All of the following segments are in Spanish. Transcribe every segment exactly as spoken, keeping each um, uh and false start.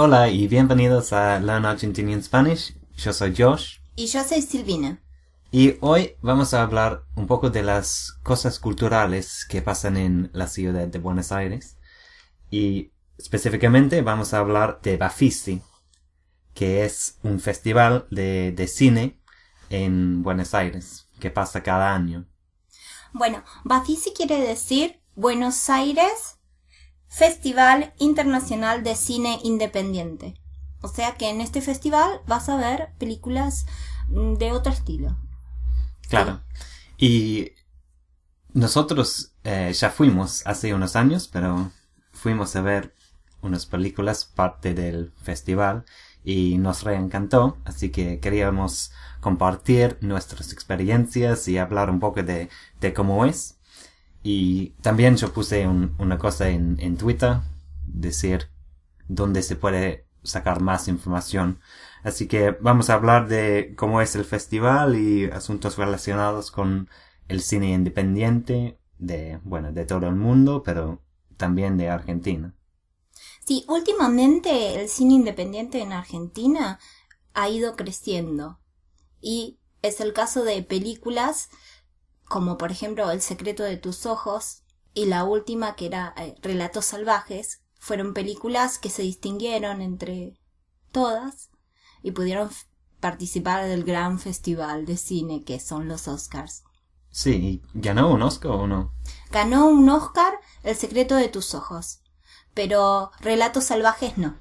Hola y bienvenidos a Learn Argentinian Spanish. Yo soy Josh. Y yo soy Silvina. Y hoy vamos a hablar un poco de las cosas culturales que pasan en la ciudad de Buenos Aires. Y específicamente vamos a hablar de Bafici, que es un festival de, de cine en Buenos Aires, que pasa cada año. Bueno, Bafici quiere decir Buenos Aires Festival Internacional de Cine Independiente. O sea que en este festival vas a ver películas de otro estilo. Claro. Sí. Y nosotros eh, ya fuimos hace unos años, pero fuimos a ver unas películas parte del festival y nos reencantó. Así que queríamos compartir nuestras experiencias y hablar un poco de, de cómo es. Y también yo puse un, una cosa en, en Twitter, decir dónde se puede sacar más información. Así que vamos a hablar de cómo es el festival y asuntos relacionados con el cine independiente de, bueno, de todo el mundo, pero también de Argentina. Sí, últimamente el cine independiente en Argentina ha ido creciendo. Y es el caso de películas como por ejemplo El secreto de tus ojos y la última que era eh, Relatos salvajes, fueron películas que se distinguieron entre todas y pudieron f- participar del gran festival de cine que son los Oscars. Sí, ¿ganó un Oscar o no? Ganó un Oscar El secreto de tus ojos, pero Relatos salvajes no,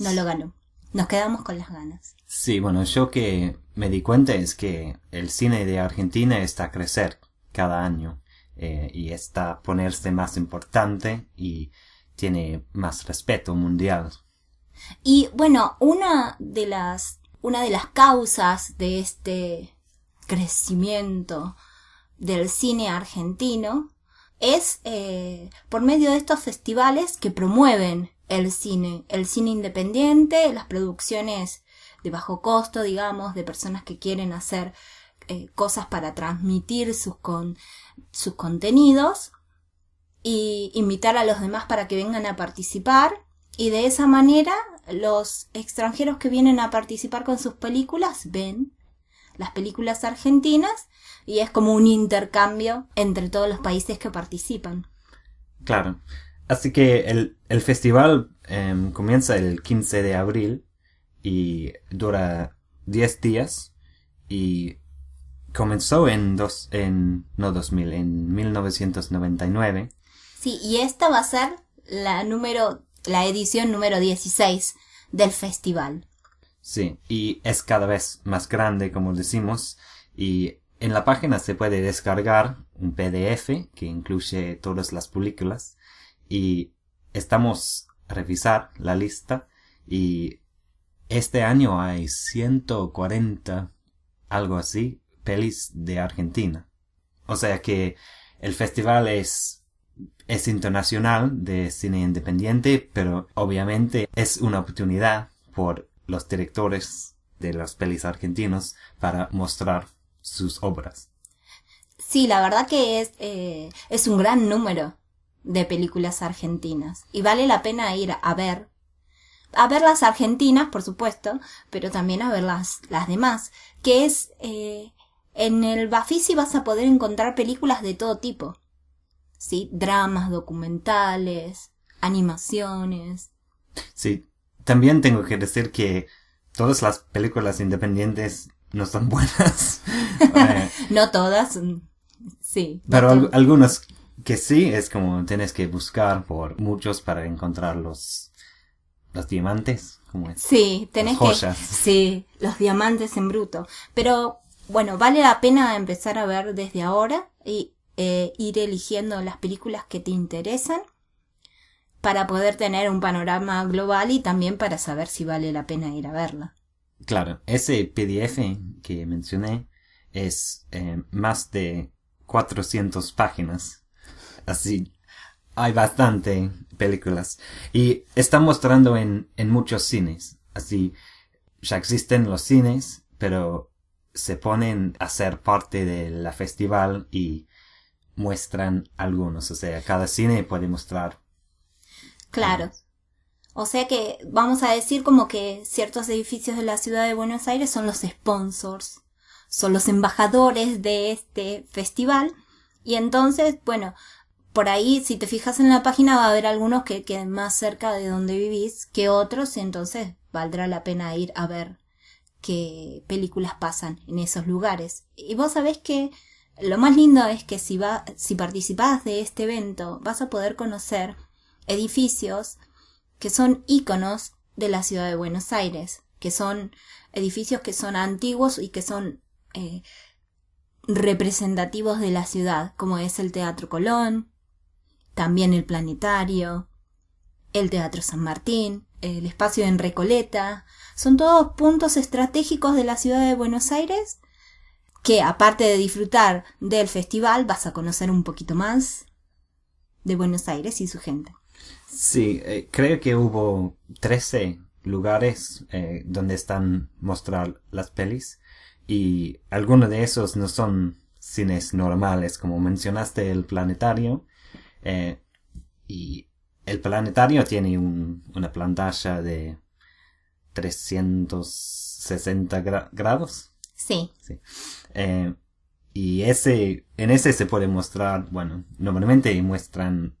no sí. Lo ganó. Nos quedamos con las ganas. Sí, bueno, yo que me di cuenta es que el cine de Argentina está a crecer cada año eh, y está a ponerse más importante y tiene más respeto mundial. Y bueno, una de las, una de las causas de este crecimiento del cine argentino es eh, por medio de estos festivales que promueven el cine, el cine independiente, las producciones de bajo costo, digamos, de personas que quieren hacer eh, cosas para transmitir sus, con, sus contenidos y invitar a los demás para que vengan a participar, y de esa manera los extranjeros que vienen a participar con sus películas ven las películas argentinas y es como un intercambio entre todos los países que participan. Claro. Así que el, el festival eh, comienza el quince de abril y dura diez días y comenzó en dos en no dos mil, en mil novecientos noventa y nueve. Sí, y esta va a ser la número la edición número dieciséis del festival. Sí, y es cada vez más grande, como decimos, y en la página se puede descargar un P D F que incluye todas las películas. Y estamos a revisar la lista y este año hay ciento cuarenta, algo así, pelis de Argentina. O sea que el festival es, es internacional de cine independiente, pero obviamente es una oportunidad por los directores de las pelis argentinos para mostrar sus obras. Sí, la verdad que es, eh, es un gran número de películas argentinas y vale la pena ir a ver a ver las argentinas, por supuesto, pero también a ver las, las demás, que es eh, en el Bafici vas a poder encontrar películas de todo tipo, sí, dramas, documentales, animaciones. Sí, también tengo que decir que todas las películas independientes no son buenas. No todas, sí, pero no al- algunas que sí, es como tienes que buscar por muchos para encontrar los, los diamantes, como es. Sí, tenés que, sí, los diamantes en bruto. Pero bueno, vale la pena empezar a ver desde ahora y eh, ir eligiendo las películas que te interesan para poder tener un panorama global y también para saber si vale la pena ir a verla. Claro, ese P D F que mencioné es eh, más de cuatrocientas páginas. Así, hay bastante películas. Y está mostrando en, en muchos cines. Así, ya existen los cines, pero se ponen a ser parte del festival y muestran algunos. O sea, cada cine puede mostrar. Claro. Algunos. O sea que vamos a decir como que ciertos edificios de la ciudad de Buenos Aires son los sponsors, son los embajadores de este festival. Y entonces, bueno, por ahí si te fijas en la página va a haber algunos que queden más cerca de donde vivís que otros, entonces valdrá la pena ir a ver qué películas pasan en esos lugares. Y vos sabés que lo más lindo es que si, va, si participás de este evento vas a poder conocer edificios que son íconos de la ciudad de Buenos Aires, que son edificios que son antiguos y que son eh, representativos de la ciudad, como es el Teatro Colón, también el Planetario, el Teatro San Martín, el Espacio en Recoleta. Son todos puntos estratégicos de la ciudad de Buenos Aires que, aparte de disfrutar del festival, vas a conocer un poquito más de Buenos Aires y su gente. Sí, eh, creo que hubo trece lugares eh, donde están mostrar las pelis, y algunos de esos no son cines normales, como mencionaste el Planetario. Eh, y el Planetario tiene un, una pantalla de trescientos sesenta gra- grados. Sí. sí. Eh, y ese, en ese se puede mostrar, bueno, normalmente muestran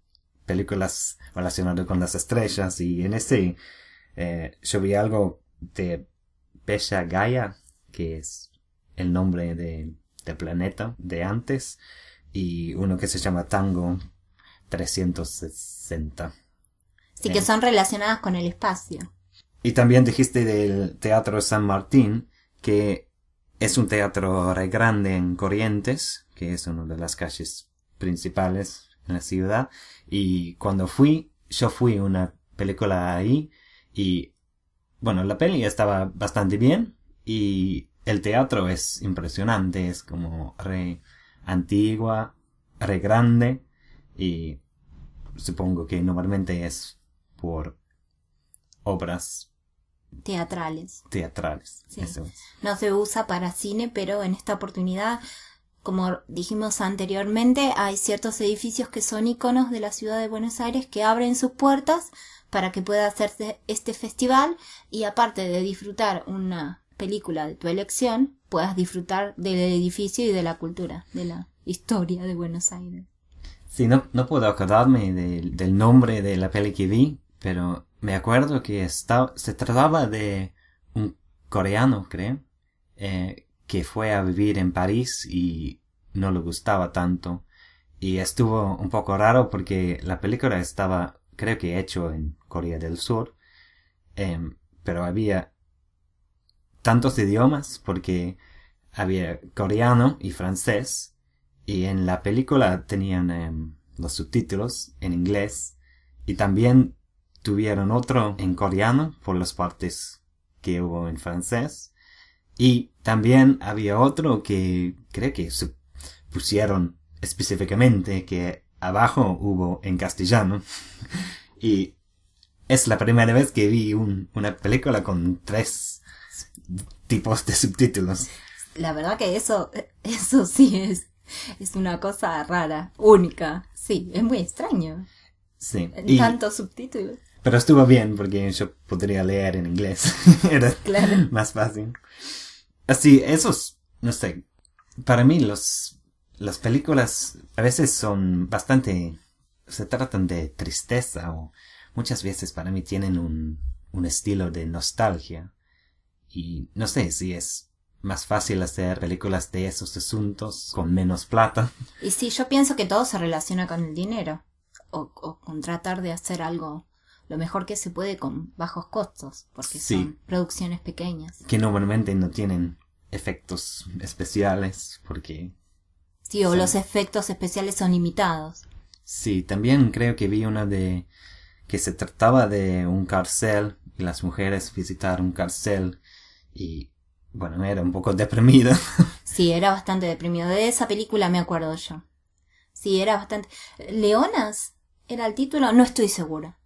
películas relacionadas con las estrellas, y en ese eh, yo vi algo de Bella Gaia, que es el nombre de, de planeta de antes, y uno que se llama Tango trescientos sesenta. Sí, eh. que son relacionadas con el espacio. Y también dijiste del Teatro San Martín, que es un teatro re grande en Corrientes, que es una de las calles principales en la ciudad. Y cuando fui, yo fui a una película ahí. Y bueno, la peli estaba bastante bien. Y el teatro es impresionante. Es como re antigua, re grande. Y supongo que normalmente es por obras teatrales. Teatrales, sí. Eso es. No se usa para cine, pero en esta oportunidad, como dijimos anteriormente, hay ciertos edificios que son iconos de la ciudad de Buenos Aires que abren sus puertas para que pueda hacerse este festival, y aparte de disfrutar una película de tu elección, puedas disfrutar del edificio y de la cultura, de la historia de Buenos Aires. Sí, no, no puedo acordarme de, del nombre de la peli que vi, pero me acuerdo que está, se trataba de un coreano, creo, eh, que fue a vivir en París y no le gustaba tanto. Y estuvo un poco raro porque la película estaba, creo que hecho en Corea del Sur, eh, pero había tantos idiomas porque había coreano y francés, y en la película tenían eh, los subtítulos en inglés, y también tuvieron otro en coreano por las partes que hubo en francés. Y también había otro que creo que pusieron específicamente que abajo hubo en castellano. Y es la primera vez que vi un, una película con tres tipos de subtítulos. La verdad que eso, eso sí es, es una cosa rara, única. Sí, es muy extraño. Sí. Y tantos subtítulos. Pero estuvo bien porque yo podría leer en inglés. Era claro. Más fácil. Así, esos, no sé, para mí los, las películas a veces son bastante, se tratan de tristeza, o muchas veces para mí tienen un, un estilo de nostalgia. Y no sé si es más fácil hacer películas de esos asuntos con menos plata. Y sí, yo pienso que todo se relaciona con el dinero, o, o con tratar de hacer algo lo mejor que se puede con bajos costos, porque sí, son producciones pequeñas. Que normalmente no tienen efectos especiales, porque... Sí, o son... los efectos especiales son limitados. Sí, también creo que vi una de... que se trataba de un cárcel, y las mujeres visitaron un cárcel, y bueno, era un poco deprimida. Sí, era bastante deprimido. De esa película me acuerdo yo. Sí, era bastante... ¿Leonas era el título? No estoy segura.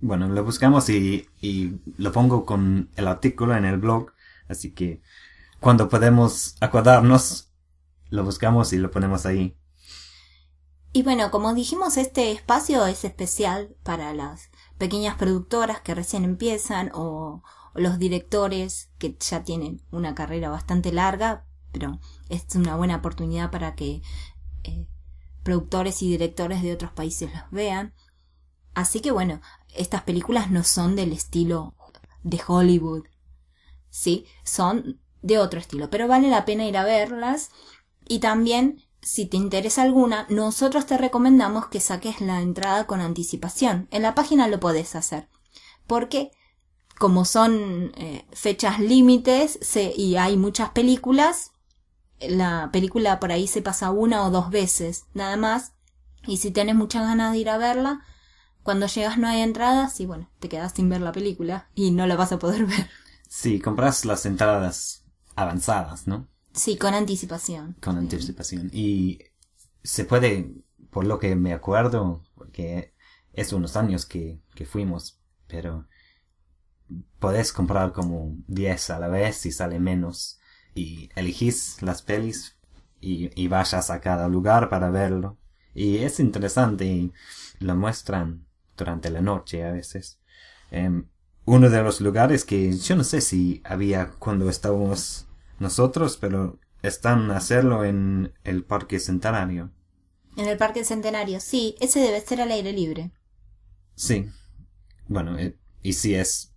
Bueno, lo buscamos y, y lo pongo con el artículo en el blog, así que cuando podemos acordarnos, lo buscamos y lo ponemos ahí. Y bueno, como dijimos, este espacio es especial para las pequeñas productoras que recién empiezan o, o los directores que ya tienen una carrera bastante larga, pero es una buena oportunidad para que eh, productores y directores de otros países los vean. Así que bueno, estas películas no son del estilo de Hollywood, ¿sí? Son de otro estilo, pero vale la pena ir a verlas. Y también, si te interesa alguna, nosotros te recomendamos que saques la entrada con anticipación. En la página lo podés hacer, porque como son eh, fechas límites y hay muchas películas, la película por ahí se pasa una o dos veces, nada más. Y si tenés muchas ganas de ir a verla, cuando llegas no hay entradas y bueno, te quedás sin ver la película y no la vas a poder ver. Sí, compras las entradas avanzadas, ¿no? Sí, con anticipación. Con anticipación. Y se puede, por lo que me acuerdo, porque es unos años que, que fuimos, pero podés comprar como diez a la vez y sale menos. Y elegís las pelis y, y vayas a cada lugar para verlo. Y es interesante y lo muestran durante la noche a veces. Um, uno de los lugares que yo no sé si había cuando estábamos nosotros, pero están a hacerlo en el Parque Centenario. En el Parque Centenario, sí. Ese debe ser al aire libre. Sí. Bueno, y, y si es...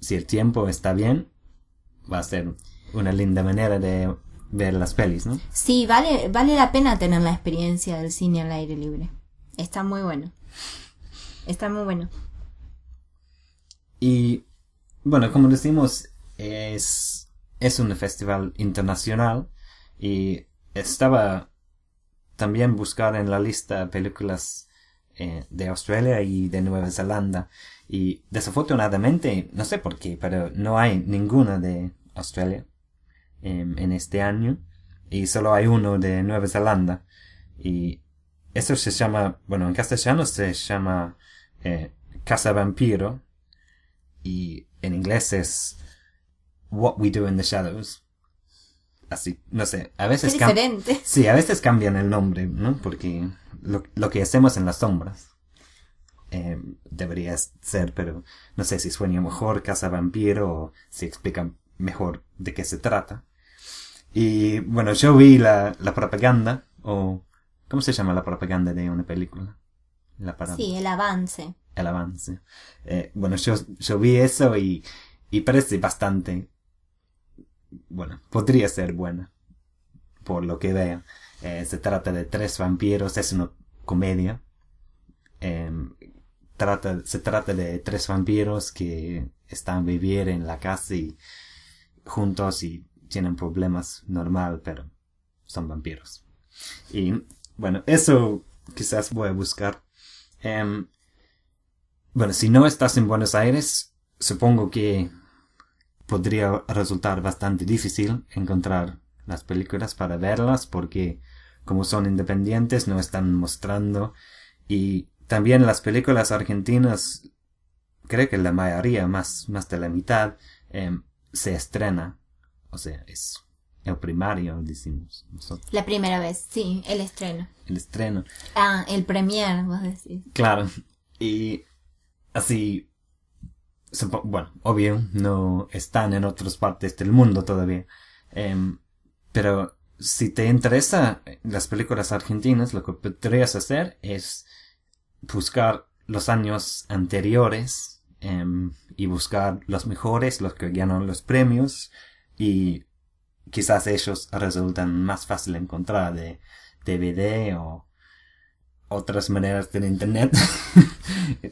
si el tiempo está bien, va a ser una linda manera de ver las pelis, ¿no? Sí, vale, vale la pena tener la experiencia del cine al aire libre. Está muy bueno. Está muy bueno. Y, bueno, como decimos, es... es un festival internacional y estaba también buscar en la lista películas eh, de Australia y de Nueva Zelanda. Y desafortunadamente, no sé por qué, pero no hay ninguna de Australia eh, en este año. Y solo hay uno de Nueva Zelanda. Y eso se llama, bueno, en castellano se llama eh, Casa Vampiro. Y en inglés es What we do in the shadows. Así, no sé, a veces... Cam- diferente. Sí, a veces cambian el nombre, ¿no? Porque lo, lo que hacemos en las sombras eh, debería ser, pero no sé si suena mejor Casa Vampiro o si explica mejor de qué se trata. Y bueno, yo vi la, la propaganda, o... ¿cómo se llama la propaganda de una película? La parada. Sí, el avance. El avance. Eh, bueno, yo, yo vi eso y, y parece bastante... bueno, podría ser buena, por lo que veo. Eh, se trata de tres vampiros, es una comedia. Eh, trata, se trata de tres vampiros que están viviendo en la casa y juntos y tienen problemas normal, pero son vampiros. Y bueno, eso quizás voy a buscar. Eh, bueno, si no estás en Buenos Aires, supongo que podría resultar bastante difícil encontrar las películas para verlas, porque como son independientes no están mostrando. Y también las películas argentinas, creo que la mayoría, más, más de la mitad, eh, se estrena. O sea, es el primario, decimos nosotros. La primera vez, sí, el estreno. El estreno. Ah, el premier, vos decís. Claro, y así... bueno, obvio, no están en otras partes del mundo todavía. Eh, pero si te interesa las películas argentinas, lo que podrías hacer es buscar los años anteriores eh, y buscar los mejores, los que ganan los premios, y quizás ellos resultan más fácil encontrar de D V D o otras maneras del internet.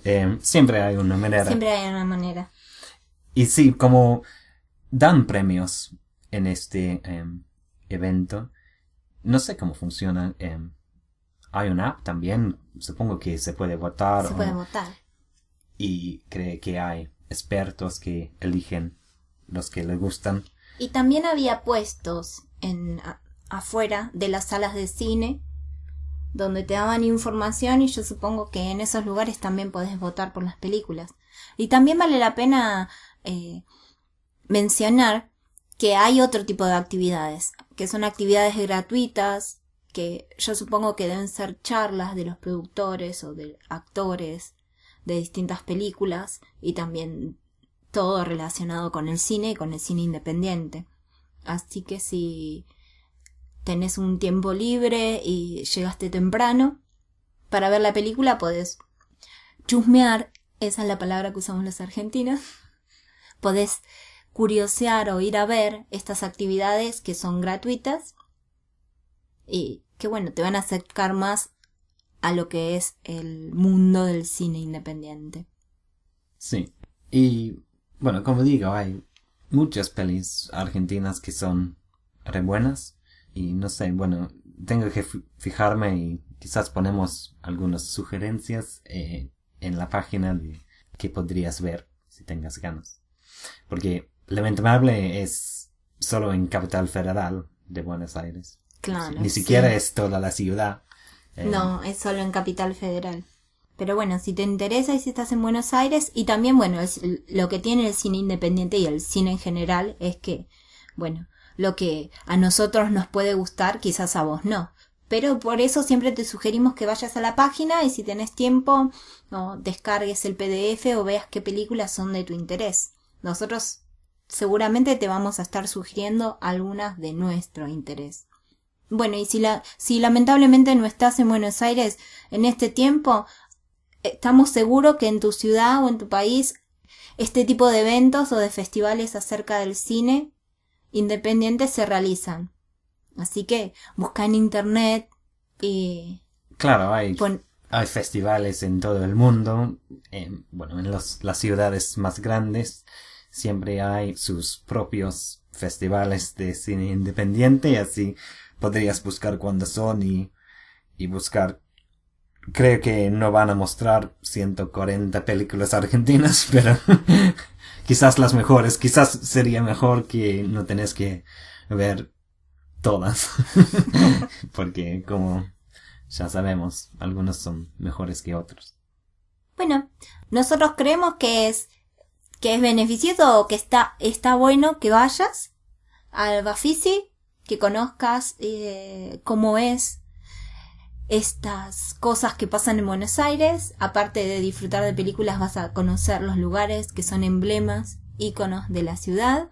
eh, siempre hay una manera. Siempre hay una manera. Y sí, como dan premios en este eh, evento, no sé cómo funciona. Eh, hay una app también, supongo que se puede votar. Se o, puede votar. Y creo que hay expertos que eligen los que les gustan. Y también había puestos en a, afuera de las salas de cine, donde te daban información, y yo supongo que en esos lugares también podés votar por las películas. Y también vale la pena eh, mencionar que hay otro tipo de actividades, que son actividades gratuitas, que yo supongo que deben ser charlas de los productores o de actores de distintas películas y también todo relacionado con el cine y con el cine independiente. Así que si tenés un tiempo libre y llegaste temprano para ver la película, podés chusmear, esa es la palabra que usamos los argentinos, podés curiosear o ir a ver estas actividades que son gratuitas y que bueno, te van a acercar más a lo que es el mundo del cine independiente. Sí, y bueno, como digo, hay muchas pelis argentinas que son re buenas y no sé, bueno, tengo que fijarme y quizás ponemos algunas sugerencias eh, en la página de que podrías ver si tengas ganas. Porque Lamentable es solo en Capital Federal de Buenos Aires. Claro. Ni siquiera sí. Es toda la ciudad. Eh. No, es solo en Capital Federal. Pero bueno, si te interesa y si estás en Buenos Aires, y también, bueno, es, lo que tiene el cine independiente y el cine en general es que, bueno, lo que a nosotros nos puede gustar, quizás a vos no. Pero por eso siempre te sugerimos que vayas a la página y si tenés tiempo, no, descargues el P D F o veas qué películas son de tu interés. Nosotros seguramente te vamos a estar sugiriendo algunas de nuestro interés. Bueno, y si, la, si lamentablemente no estás en Buenos Aires en este tiempo, estamos seguros que en tu ciudad o en tu país este tipo de eventos o de festivales acerca del cine independiente se realizan. Así que busca en internet y... Claro, hay, pon... hay festivales en todo el mundo, en, bueno, en los, las ciudades más grandes. Siempre hay sus propios festivales de cine independiente, así podrías buscar cuándo son y, y buscar. Creo que no van a mostrar ciento cuarenta películas argentinas, pero quizás las mejores, quizás sería mejor que no tenés que ver todas, porque como ya sabemos, algunos son mejores que otros. Bueno, nosotros creemos que es que es beneficioso o que está está bueno que vayas al Bafici, que conozcas eh, cómo es estas cosas que pasan en Buenos Aires. Aparte de disfrutar de películas, vas a conocer los lugares que son emblemas, íconos de la ciudad.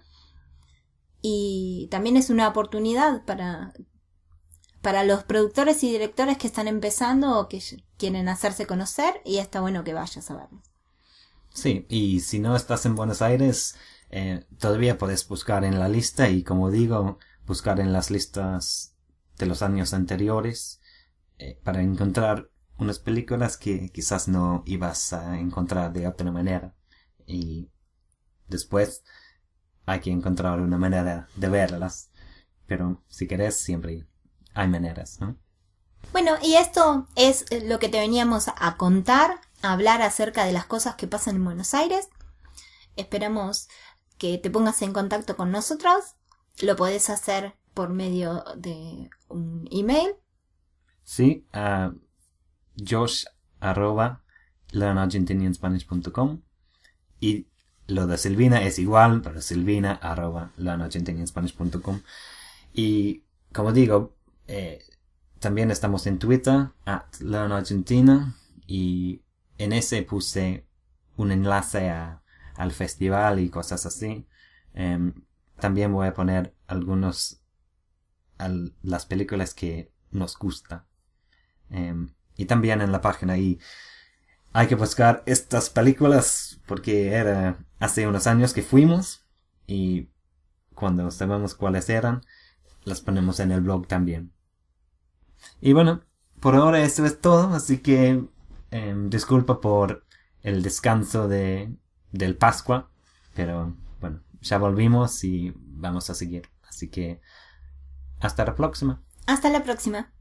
Y también es una oportunidad para, para los productores y directores que están empezando o que quieren hacerse conocer, y está bueno que vayas a verlos. Sí, y si no estás en Buenos Aires, eh, todavía podés buscar en la lista y, como digo, buscar en las listas de los años anteriores eh, para encontrar unas películas que quizás no ibas a encontrar de otra manera. Y después hay que encontrar una manera de verlas, pero si querés siempre hay maneras, ¿no? Bueno, y esto es lo que te veníamos a contar, a hablar acerca de las cosas que pasan en Buenos Aires. Esperamos que te pongas en contacto con nosotros. Lo podés hacer por medio de un email. Sí, a uh, Josh arroba learn argentinian spanish punto com, y lo de Silvina es igual, pero Silvina arroba learn argentinian spanish punto com. Y como digo, eh, también estamos en Twitter, at Learn Argentina, y en ese puse un enlace a, al festival y cosas así. Eh, también voy a poner algunos, al, las películas que nos gusta. Eh, y también en la página, y hay que buscar estas películas porque era hace unos años que fuimos, y cuando sabemos cuáles eran, las ponemos en el blog también. Y bueno, por ahora eso es todo, así que eh, disculpa por el descanso de del Pascua, pero bueno, ya volvimos y vamos a seguir. Así que hasta la próxima. Hasta la próxima.